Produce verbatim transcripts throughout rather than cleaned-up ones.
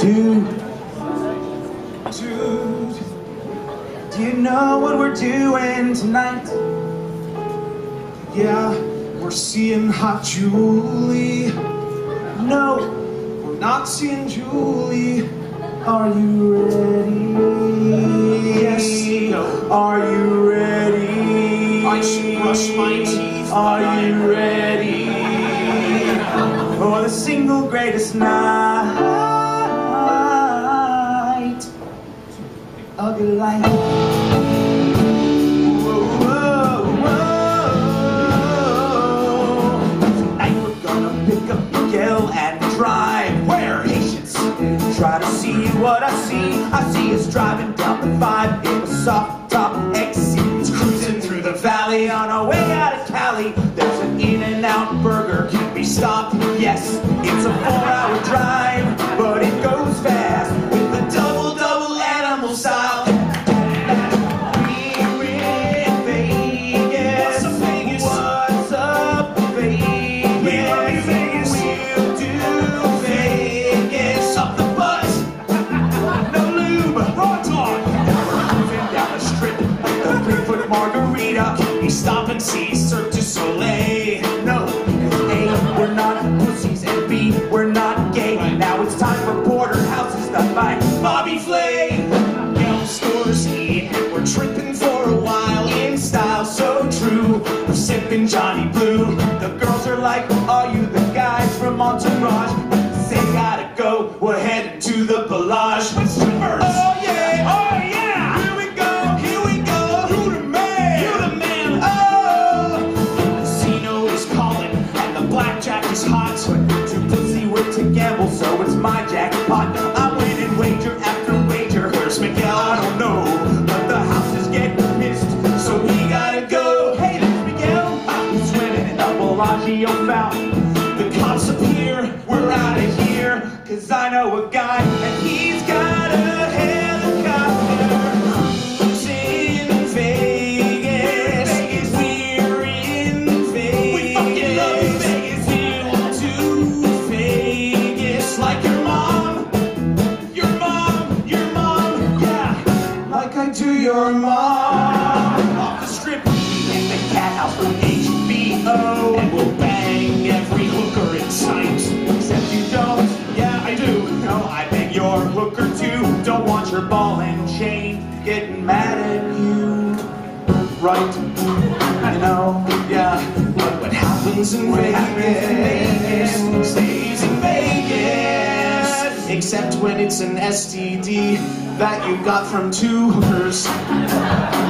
Dude, dude, do you know what we're doing tonight? Yeah, we're seeing hot Julie. No, we're not seeing Julie. Are you ready? Yes. No. Are you ready? I should brush my teeth. Are you ready? For the single greatest night. Ugly life. Whoa, whoa, whoa. Tonight we're gonna pick up Miguel and drive. Where? Patience. Try to see what I see. I see us driving down the five in a soft top exit. Cruising through the valley on our way out of Cali. There's an In-N-Out burger. Can we stop? Yes, it's a four-hour drive, but it goes fast with the double double animal side. We stop and see Cirque du Soleil. No, because A, we're not pussies, and B, we're not gay. Now it's time for porterhouses done by Bobby Flay. Gelstorski, and we're tripping for a while in style, so true. We're sipping Johnny Blue. The girls are like, are you the guys from Entourage? They gotta go, we're heading to the Bellagio with strippers. Oh yeah, oh yeah. Hot, too pussy with to gamble, so it's my jackpot. I'm winning wager after wager. Where's Miguel? I don't know, but the house is getting missed, so we gotta go. Hey, there's Miguel. I'm swimming in the Bellagio fountain. The cops appear, we're out of here, 'cause I know a guy and he's got a helicopter. Who's in Vegas? Vegas? We're in Vegas. We fucking love Vegas. To your mom. Off the strip, we hit the cat house from H B O, and we'll bang every hooker in sight. Except you don't. Yeah, I do. No, I bang your hooker too. Don't want your ball and chain getting mad at you, right? You know, yeah. But what happens in what Vegas, happens in Vegas stays in Vegas. Except when it's an S T D that you got from two hookers.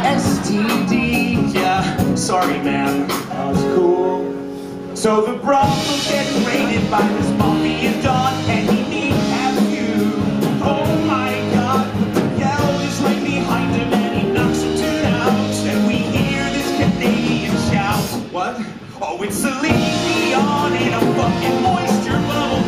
S T D, yeah, sorry man. That was cool. So the brothel gets raided by this mafia don, and he need have you. Oh my god, the yell is right behind him, and he knocks him to out. And we hear this Canadian shout. What? Oh, it's Celine Dion in a fucking moisture bubble.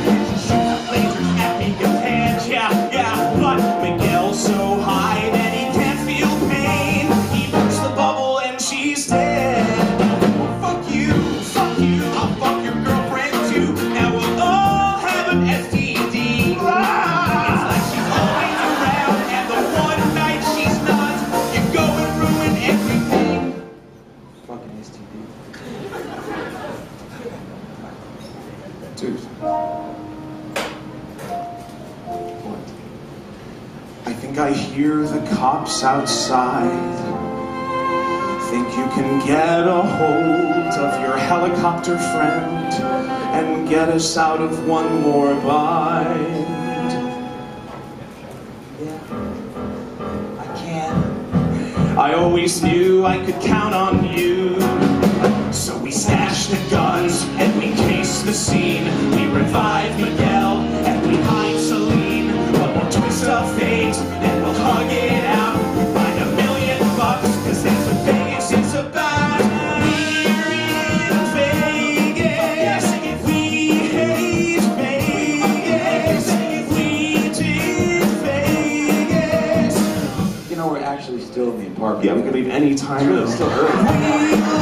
Dude. What? I think I hear the cops outside. Think you can get a hold of your helicopter friend and get us out of one more bind? Yeah, I can. I always knew I could count on you. So we stash the guns and we case the scene. We revive Miguel and we hide Celine. But we'll twist our fate and we'll hug it out. We'll find a million bucks, 'cause that's what Vegas is about. We're in Vegas. We hate Vegas. We do Vegas. You know, we're actually still in the apartment. Yeah, we could leave any time. It's still early.